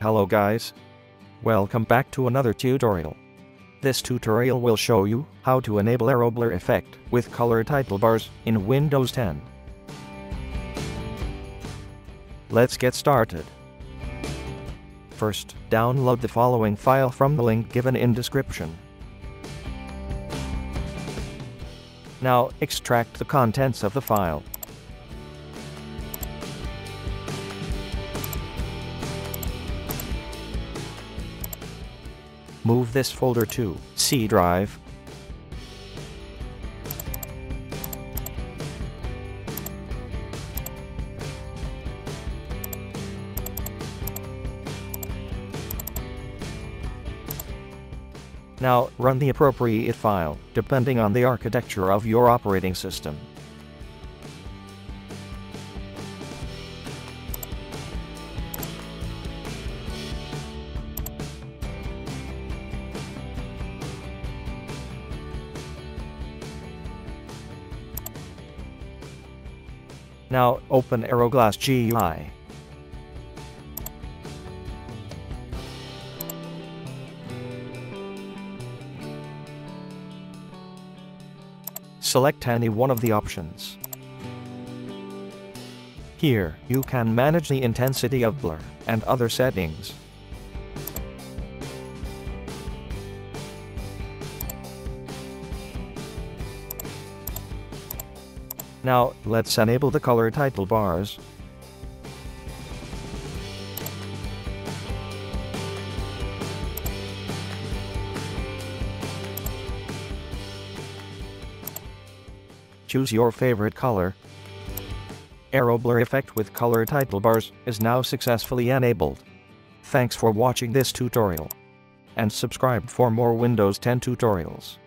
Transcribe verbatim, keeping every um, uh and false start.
Hello guys. Welcome back to another tutorial. This tutorial will show you how to enable Aeroglass effect with color title bars in Windows ten. Let's get started. First, download the following file from the link given in description. Now, extract the contents of the file. Move this folder to C drive. Now, run the appropriate file, depending on the architecture of your operating system. Now, open Aeroglass G U I. Select any one of the options. Here, you can manage the intensity of blur and other settings. Now, let's enable the color title bars. Choose your favorite color. Aeroglass effect with color title bars is now successfully enabled. Thanks for watching this tutorial. And subscribe for more Windows ten tutorials.